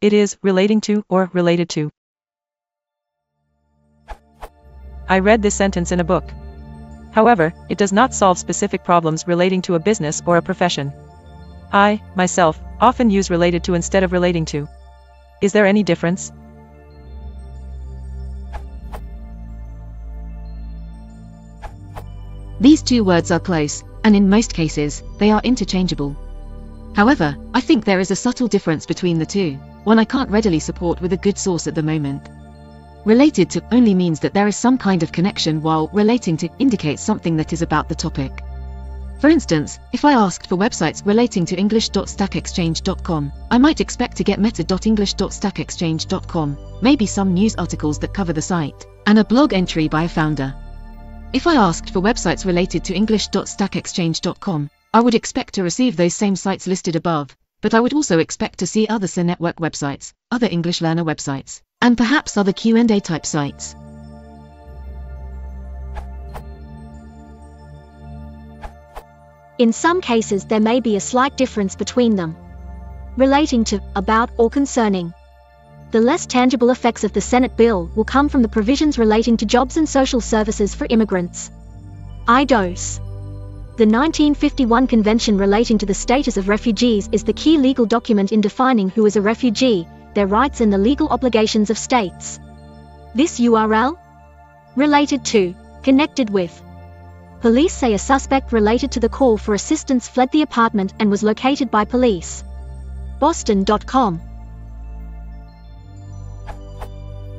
It is relating to or related to. I read this sentence in a book. However, it does not solve specific problems relating to a business or a profession. I, myself, often use related to instead of relating to. Is there any difference? These two words are close, and in most cases, they are interchangeable. However, I think there is a subtle difference between the two, one I can't readily support with a good source at the moment. Related to only means that there is some kind of connection, while relating to indicates something that is about the topic. For instance, if I asked for websites relating to english.stackexchange.com, I might expect to get meta.english.stackexchange.com, maybe some news articles that cover the site, and a blog entry by a founder. If I asked for websites related to english.stackexchange.com, I would expect to receive those same sites listed above, but I would also expect to see other SE Network websites, other English learner websites, and perhaps other Q&A type sites. In some cases there may be a slight difference between them. Relating to, about, or concerning. The less tangible effects of the Senate bill will come from the provisions relating to jobs and social services for immigrants. IDOS. The 1951 Convention relating to the status of refugees is the key legal document in defining who is a refugee, their rights and the legal obligations of states. This URL? Related to, connected with. Police say a suspect related to the call for assistance fled the apartment and was located by police. Boston.com.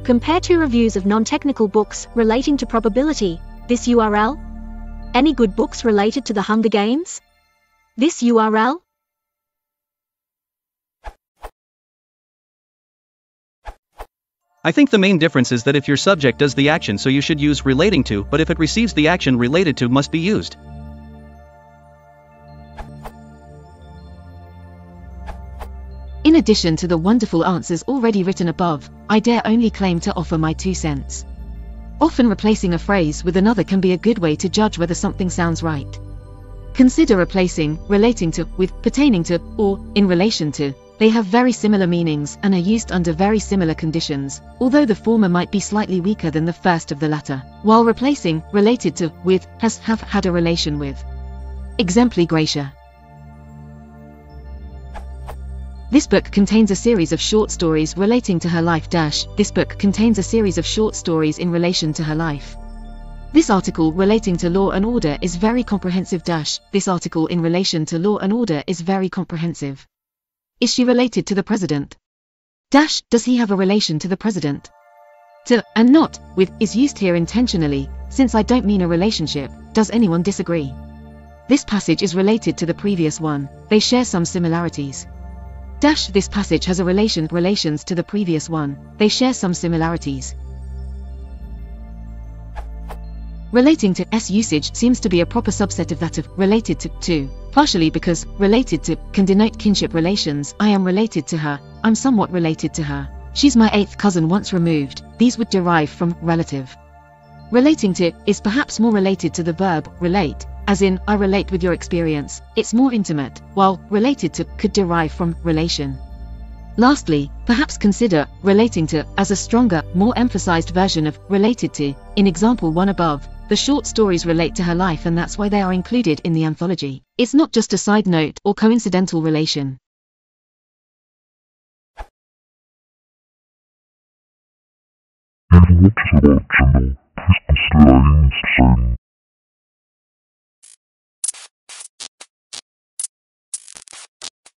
Compare two reviews of non-technical books relating to probability, this URL. Any good books related to the Hunger Games? This URL. I think the main difference is that if your subject does the action, so you should use relating to, but if it receives the action, related to must be used. In addition to the wonderful answers already written above, I dare only claim to offer my 2 cents. Often replacing a phrase with another can be a good way to judge whether something sounds right. Consider replacing, relating to, with, pertaining to, or, in relation to. They have very similar meanings and are used under very similar conditions, although the former might be slightly weaker than the first of the latter, while replacing, related to, with, has, have, had a relation with. Exempli gratia. This book contains a series of short stories relating to her life - this book contains a series of short stories in relation to her life. This article relating to law and order is very comprehensive - this article in relation to law and order is very comprehensive. Is she related to the president? - does he have a relation to the president? To, and not, with, is used here intentionally, since I don't mean a relationship. Does anyone disagree? This passage is related to the previous one, they share some similarities. - this passage has a relations to the previous one, they share some similarities. Relating to - usage seems to be a proper subset of that of related to, partially because related to can denote kinship relations. I am related to her, I'm somewhat related to her, she's my 8th cousin once removed. These would derive from relative. Relating to is perhaps more related to the verb relate, as in, I relate with your experience, it's more intimate, while related to could derive from relation. Lastly, perhaps consider relating to as a stronger, more emphasized version of related to. In example 1 above, the short stories relate to her life and that's why they are included in the anthology. It's not just a side note or coincidental relation.